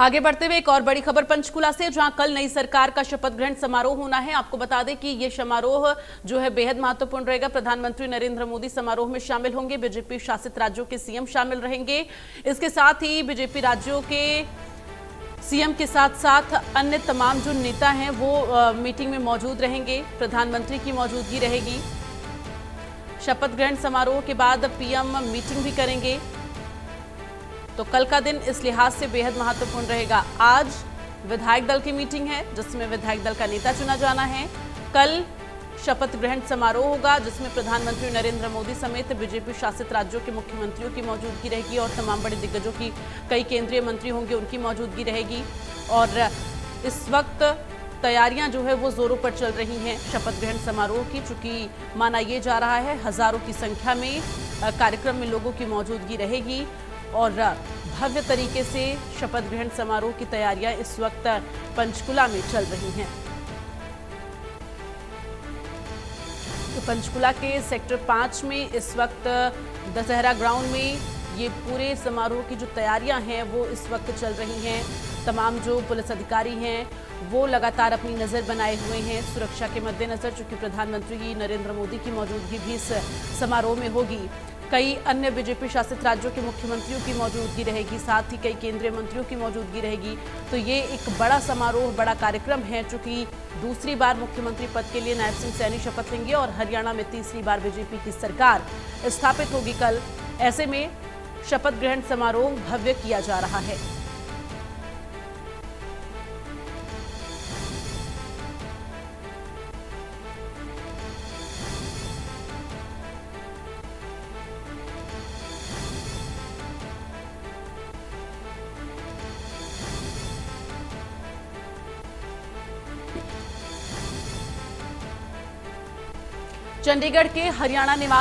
आगे बढ़ते हुए एक और बड़ी खबर पंचकूला से, जहां कल नई सरकार का शपथ ग्रहण समारोह होना है। आपको बता दें कि ये समारोह जो है बेहद महत्वपूर्ण रहेगा। प्रधानमंत्री नरेंद्र मोदी समारोह में शामिल होंगे, बीजेपी शासित राज्यों के सीएम शामिल रहेंगे। इसके साथ ही बीजेपी राज्यों के सीएम के साथ साथ अन्य तमाम जो नेता हैं वो मीटिंग में मौजूद रहेंगे, प्रधानमंत्री की मौजूदगी रहेगी। शपथ ग्रहण समारोह के बाद पीएम मीटिंग भी करेंगे, तो कल का दिन इस लिहाज से बेहद महत्वपूर्ण रहेगा। आज विधायक दल की मीटिंग है जिसमें विधायक दल का नेता चुना जाना है। कल शपथ ग्रहण समारोह होगा जिसमें प्रधानमंत्री नरेंद्र मोदी समेत बीजेपी शासित राज्यों के मुख्यमंत्रियों की मौजूदगी रहेगी और तमाम बड़े दिग्गजों की, कई केंद्रीय मंत्री होंगे, उनकी मौजूदगी रहेगी। और इस वक्त तैयारियां जो है वो जोरों पर चल रही हैं शपथ ग्रहण समारोह की। चूंकि माना ये जा रहा है हजारों की संख्या में कार्यक्रम में लोगों की मौजूदगी रहेगी और भव्य तरीके से शपथ ग्रहण समारोह की तैयारियां इस वक्त पंचकूला में चल रही हैं। तो पंचकूला के सेक्टर 5 में इस वक्त दशहरा ग्राउंड में ये पूरे समारोह की जो तैयारियां हैं वो इस वक्त चल रही हैं। तमाम जो पुलिस अधिकारी हैं वो लगातार अपनी नज़र बनाए हुए हैं सुरक्षा के मद्देनज़र, चूँकि प्रधानमंत्री नरेंद्र मोदी की मौजूदगी भी इस समारोह में होगी। कई अन्य बीजेपी शासित राज्यों के मुख्यमंत्रियों की मौजूदगी रहेगी, साथ ही कई केंद्रीय मंत्रियों की मौजूदगी रहेगी। तो ये एक बड़ा समारोह, बड़ा कार्यक्रम है। चूंकि दूसरी बार मुख्यमंत्री पद के लिए नायब सिंह सैनी शपथ लेंगे और हरियाणा में तीसरी बार बीजेपी की सरकार स्थापित होगी कल। ऐसे में शपथ ग्रहण समारोह भव्य किया जा रहा है। चंडीगढ़ के हरियाणा निवास